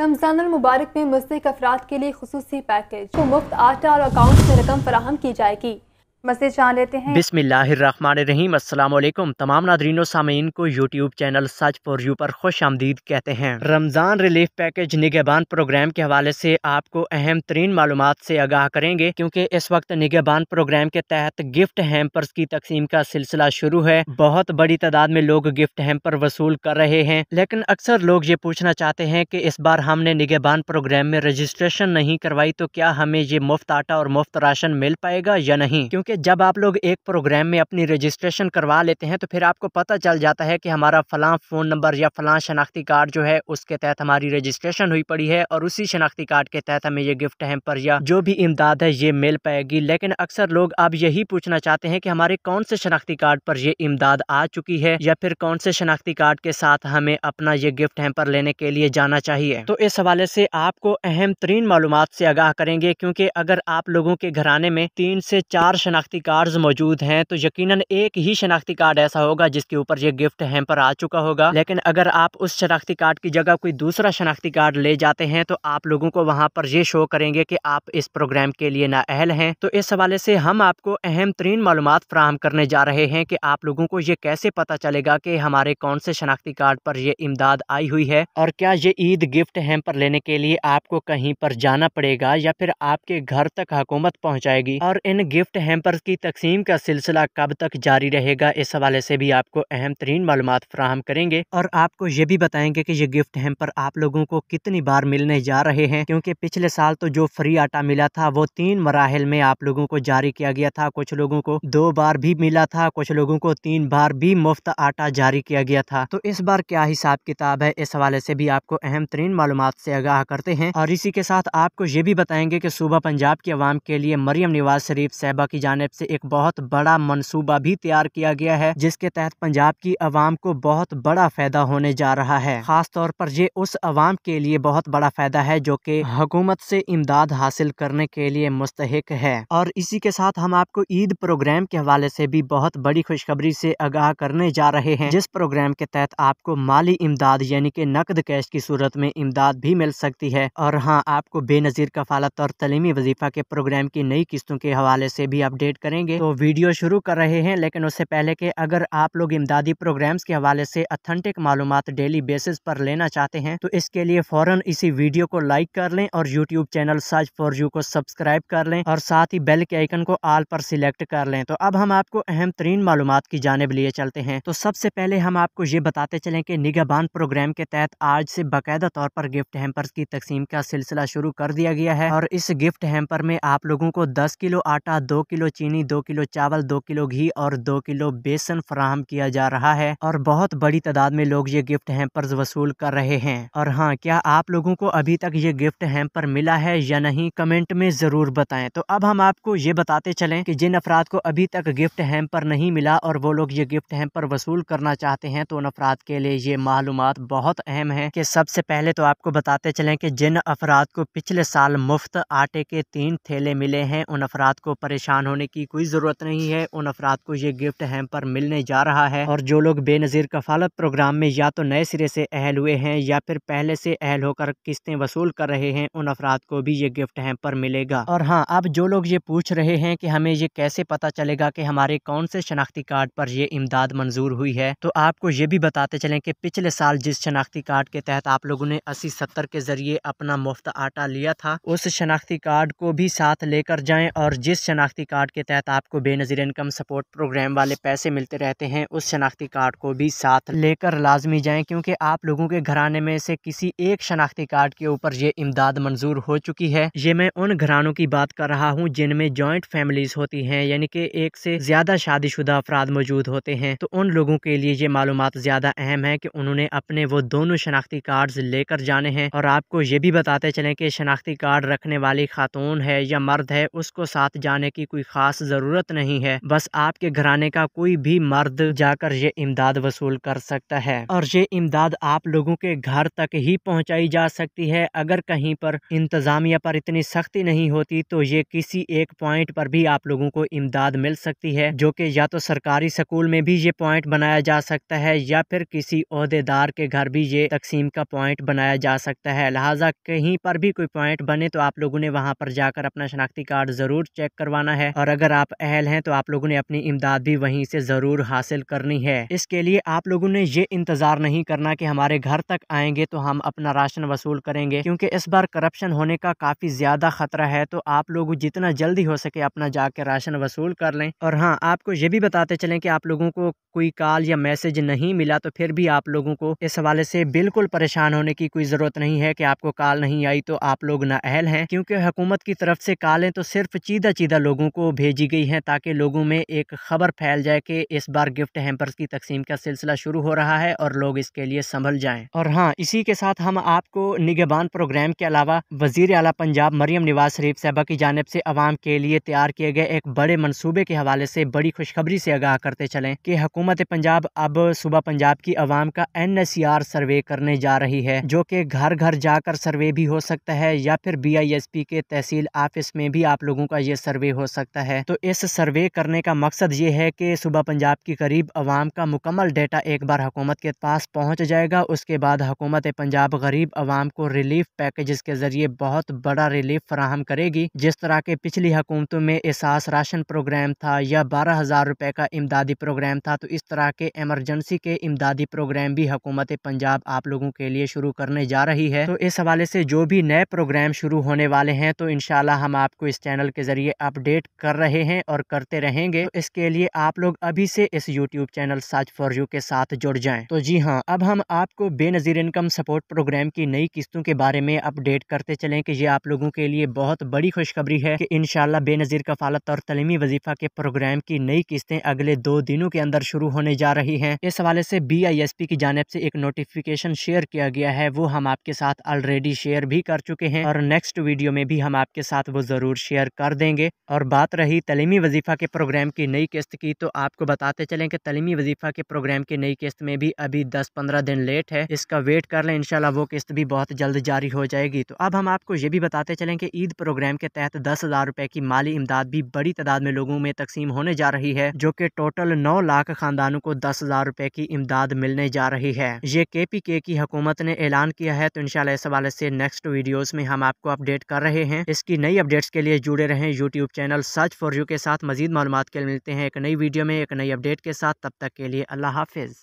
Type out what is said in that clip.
रमज़ानुल मुबारक में मुस्तहिक़ अफराद के लिए खुसूसी पैकेज को मुफ्त आटा और अकाउंट में रकम फराहम की जाएगी। मज़ीद जान लेते हैं। बिस्मिल्लाहिर्रहमानिर्रहीम। अस्सलाम वालेकुम। तमाम नादरीनों सामीन को यूट्यूब चैनल सच 4U पर खुश आमदीद कहते हैं। Ramzan relief package Nigehban program के हवाले से आपको अहम तरीन मालूमात से आगाह करेंगे, क्योंकि इस वक्त निगहबान प्रोग्राम के तहत गिफ्ट हैम्पर्स की तकसीम का सिलसिला शुरू है। बहुत बड़ी तादाद में लोग गिफ्ट हैम्पर वसूल कर रहे हैं, लेकिन अक्सर लोग ये पूछना चाहते हैं कि इस बार हमने निगहबान प्रोग्राम में रजिस्ट्रेशन नहीं करवाई तो क्या हमें ये मुफ्त आटा और मुफ्त राशन मिल पाएगा या नहीं। क्योंकि जब आप लोग एक प्रोग्राम में अपनी रजिस्ट्रेशन करवा लेते हैं तो फिर आपको पता चल जाता है कि हमारा फलां फ़ोन नंबर या फलां शनाख्ती कार्ड जो है उसके तहत हमारी रजिस्ट्रेशन हुई पड़ी है और उसी शनाख्ती कार्ड के तहत हमें ये गिफ्ट हैम्पर या जो भी इमदाद है ये मिल पाएगी। लेकिन अक्सर लोग अब यही पूछना चाहते हैं कि हमारे कौन से शनाख्ती कार्ड पर यह इमदाद आ चुकी है या फिर कौन से शनाख्ती कार्ड के साथ हमें अपना ये गिफ्ट हैम्पर लेने के लिए जाना चाहिए। तो इस हवाले से आपको अहम तरीन मालूमात से आगाह करेंगे, क्योंकि अगर आप लोगों के घराने में 3 से 4 शनाख्ती कार्ड मौजूद हैं तो यकीनन एक ही शनाख्ती कार्ड ऐसा होगा जिसके ऊपर ये गिफ्ट हैम्पर आ चुका होगा। लेकिन अगर आप उस शनाख्ती कार्ड की जगह कोई दूसरा शनाख्ती कार्ड ले जाते हैं तो आप लोगों को वहाँ पर ये शो करेंगे कि आप इस प्रोग्राम के लिए नाअहल हैं। तो इस हवाले से हम आपको अहम तरीन मालूमात फराहम करने जा रहे हैं कि आप लोगों को ये कैसे पता चलेगा कि हमारे कौन से शनाख्ती कार्ड पर यह इमदाद आई हुई है और क्या ये ईद गिफ्ट हैम्पर लेने के लिए आपको कहीं पर जाना पड़ेगा या फिर आपके घर तक हुकूमत पहुँचाएगी और इन गिफ्ट हैम्पर्स की तकसीम का सिलसिला कब तक जारी रहेगा। इस हवाले से भी आपको अहम तरीन मालूमात फराहम करेंगे और आपको ये भी बताएंगे कि ये गिफ्ट हैम्पर आप लोगों को कितनी बार मिलने जा रहे हैं, क्योंकि पिछले साल तो जो फ्री आटा मिला था वो 3 मराहल में आप लोगों को जारी किया गया था। कुछ लोगों को 2 बार भी मिला था, कुछ लोगों को 3 बार भी मुफ्त आटा जारी किया गया था। तो इस बार क्या हिसाब किताब है, इस हवाले से भी आपको अहम तरीन मालूमात से आगाह करते हैं। और इसी के साथ आपको ये भी बताएंगे कि सूबा पंजाब की अवाम के लिए मरियम नवाज शरीफ साहिबा की जानिब से एक बहुत बड़ा मंसूबा भी तैयार किया गया है, जिसके तहत पंजाब की अवाम को बहुत बड़ा फायदा होने जा रहा है। खास तौर पर ये उस अवाम के लिए बहुत बड़ा फायदा है जो कि हुकूमत से इमदाद हासिल करने के लिए मुस्तहिक है। और इसी के साथ हम आपको ईद प्रोग्राम के हवाले से भी बहुत बड़ी खुशखबरी से आगाह करने जा रहे हैं, जिस प्रोग्राम के तहत आपको माली इमदाद यानी कि नकद कैश की सूरत में इमदाद भी मिल सकती है। और हाँ, आपको बेनज़ीर कफालत और तलीमी वजीफा के प्रोग्राम की नई किस्तों के हवाले से भी अपडेट करेंगे, तो वीडियो शुरू कर रहे हैं। लेकिन उससे पहले कि अगर आप लोग इमदादी प्रोग्राम्स के हवाले से अथेंटिक मालूमात डेली बेसिस पर लेना चाहते हैं तो इसके लिए फौरन इसी वीडियो को लाइक कर लें और यूट्यूब चैनल सच 4U को सब्सक्राइब कर लें और साथ ही बेल के आइकन को आल पर सिलेक्ट कर लें। तो अब हम आपको अहम तरीन मालूमात की जानिब लिए चलते हैं। तो सबसे पहले हम आपको ये बताते चलें कि निगहबान प्रोग्राम के तहत आज से बाकायदा तौर पर गिफ्ट हैम्पर्स की तकसीम का सिलसिला शुरू कर दिया गया है और इस गिफ्ट हैम्पर में आप लोगों को 10 किलो आटा, 2 किलो चीनी, 2 किलो चावल, 2 किलो घी और 2 किलो बेसन फराहम किया जा रहा है और बहुत बड़ी तादाद में लोग ये गिफ्ट हैम्पर्स वसूल कर रहे हैं। और हाँ, क्या आप लोगों को अभी तक ये गिफ्ट हैम्पर मिला है या नहीं, कमेंट में जरूर बताएं। तो अब हम आपको ये बताते चलें कि जिन अफराद को अभी तक गिफ्ट हैम्पर नहीं मिला और वो लोग ये गिफ्ट हैम्पर वसूल करना चाहते हैं तो उन अफराद के लिए ये मालूमात बहुत अहम है कि सबसे पहले तो आपको बताते चलें कि जिन अफराद को पिछले साल मुफ्त आटे के 3 थैले मिले हैं उन अफराद को परेशान होने की कोई ज़रूरत नहीं है। उन अफराद को ये गिफ्ट हैम्पर मिलने जा रहा है। और जो लोग बेनज़ीर कफालत प्रोग्राम में या तो नए सिरे से अहल हुए हैं या फिर पहले से अहल होकर किस्तें वसूल कर रहे हैं उन अफराद को भी ये गिफ्ट हैम्पर मिलेगा। और हाँ, अब जो लोग ये पूछ रहे हैं कि हमें ये कैसे पता चलेगा कि हमारे कौन से शनाख्ती कार्ड पर यह इमदाद मंजूर हुई है, तो आपको ये भी बताते चलें कि पिछले साल जिस शनाख्ती कार्ड के तहत आप लोगों ने 80-70 के जरिए अपना मुफ्त आटा लिया था उस शनाख्ती कार्ड को भी साथ लेकर जाएँ। और जिस शनाख्ती कार्ड के तहत आपको बेनज़ीर इनकम सपोर्ट प्रोग्राम वाले पैसे मिलते रहते हैं उस शनाख्ती कार्ड को भी साथ लेकर लाजमी जाएं, क्योंकि आप लोगों के घराने में से किसी एक शनाख्ती कार्ड के ऊपर ये इमदाद मंजूर हो चुकी है। ये मैं उन घरानों की बात कर रहा हूँ जिनमें जॉइंट फैमिलीज होती हैं, यानी कि एक से ज्यादा शादीशुदा अफराद मौजूद होते हैं। तो उन लोगों के लिए ये मालूमात ज्यादा अहम है कि उन्होंने अपने वो दोनों शनाख्ती कार्ड लेकर जाने हैं। और आपको ये भी बताते चलें कि शनाख्ती कार्ड रखने वाली खातून है या मर्द है उसको साथ जाने की कोई खास ज़रूरत नहीं है, बस आपके घराने का कोई भी मर्द जाकर ये इमदाद वसूल कर सकता है और ये इमदाद आप लोगों के घर तक ही पहुंचाई जा सकती है। अगर कहीं पर इंतज़ामिया पर इतनी सख्ती नहीं होती तो ये किसी एक पॉइंट पर भी आप लोगों को इमदाद मिल सकती है, जो कि या तो सरकारी स्कूल में भी ये पॉइंट बनाया जा सकता है या फिर किसी ओहदेदार के घर भी ये तकसीम का पॉइंट बनाया जा सकता है। लिहाजा कहीं पर भी कोई पॉइंट बने तो आप लोगों ने वहाँ पर जाकर अपना शनाख्ती कार्ड ज़रूर चेक करवाना है और अगर आप अहल हैं तो आप लोगों ने अपनी इमदाद भी वहीं से ज़रूर हासिल करनी है। इसके लिए आप लोगों ने ये इंतज़ार नहीं करना कि हमारे घर तक आएंगे तो हम अपना राशन वसूल करेंगे, क्योंकि इस बार करप्शन होने का काफ़ी ज़्यादा ख़तरा है। तो आप लोग जितना जल्दी हो सके अपना जाके राशन वसूल कर लें। और हाँ, आपको ये भी बताते चलें कि आप लोगों को कोई कॉल या मैसेज नहीं मिला तो फिर भी आप लोगों को इस हवाले से बिल्कुल परेशान होने की कोई ज़रूरत नहीं है कि आपको कॉल नहीं आई तो आप लोग नाअहल हैं, क्योंकि हुकूमत की तरफ से कॉलें तो सिर्फ चीदा चीदा लोगों को भेजी गई हैं ताकि लोगों में एक खबर फैल जाए कि इस बार गिफ्ट हैम्पर्स की तकसीम का सिलसिला शुरू हो रहा है और लोग इसके लिए संभल जाएं। और हाँ, इसी के साथ हम आपको निगहबान प्रोग्राम के अलावा वजीर आला पंजाब मरियम नवाज शरीफ साहबा की जानिब से आवाम के लिए तैयार किए गए एक बड़े मनसूबे के हवाले से बड़ी खुशखबरी से आगाह करते चलें कि हुकूमत पंजाब अब सूबा पंजाब की आवाम का NSCR सर्वे करने जा रही है, जो कि घर घर जाकर सर्वे भी हो सकता है या फिर BISP के तहसील ऑफिस में भी आप लोगों का ये सर्वे हो सकता है। तो इस सर्वे करने का मकसद ये है कि सूबा पंजाब की करीब आवाम का मुकम्मल डेटा एक बार हुकूमत के पास पहुंच जाएगा। उसके बाद हुकूमत पंजाब गरीब आवाम को रिलीफ पैकेजेस के जरिए बहुत बड़ा रिलीफ फराहम करेगी, जिस तरह के पिछली हुकूमतों में एहसास राशन प्रोग्राम था या 12,000 रुपए का इमदादी प्रोग्राम था। तो इस तरह के एमरजेंसी के इमदादी प्रोग्राम भी हुकूमत पंजाब आप लोगों के लिए शुरू करने जा रही है। तो इस हवाले से जो भी नए प्रोग्राम शुरू होने वाले हैं तो इंशाल्लाह हम आपको इस चैनल के जरिए अपडेट कर रहे हैं और करते रहेंगे। तो इसके लिए आप लोग अभी से इस यूट्यूब चैनल सच 4U के साथ जुड़ जाएं। तो जी हाँ, अब हम आपको बेनज़ीर इनकम सपोर्ट प्रोग्राम की नई किस्तों के बारे में अपडेट करते चलें कि ये आप लोगों के लिए बहुत बड़ी खुशखबरी है कि इंशाल्लाह बेनज़ीर कफालत और तलीमी वजीफा के प्रोग्राम की नई किस्तें अगले 2 दिनों के अंदर शुरू होने जा रही हैं। इस हवाले से BISP की जानिब से एक नोटिफिकेशन शेयर किया गया है, वो हम आपके साथ ऑलरेडी शेयर भी कर चुके हैं और नेक्स्ट वीडियो में भी हम आपके साथ वो ज़रूर शेयर कर देंगे। और बात रही तलीमी वजीफा के प्रोग्राम की नई किस्त की, तो आपको बताते चलें कि तलीमी वजीफा के प्रोग्राम की नई किस्त में भी अभी 10-15 दिन लेट है, इसका वेट कर लें, इंशाल्लाह वो किस्त भी बहुत जल्द जारी हो जाएगी। तो अब हम आपको ये भी बताते चलें कि ईद प्रोग्राम के तहत 10,000 रुपए की माली इमदाद भी बड़ी तादाद में लोगों में तकसीम होने जा रही है, जो कि टोटल 9 लाख खानदानों को 10,000 रुपए की इमदाद मिलने जा रही है। ये KPK की हुकूमत ने ऐलान किया है, तो इंशाल्लाह इस हवाले से नेक्स्ट वीडियोस में हम आपको अपडेट कर रहे हैं। इसकी नई अपडेट्स के लिए जुड़े रहें यूट्यूब चैनल सच 4U के साथ। मजीद मालूमात के लिए मिलते हैं एक नई वीडियो में एक नई अपडेट के साथ, तब तक के लिए अल्लाह हाफिज।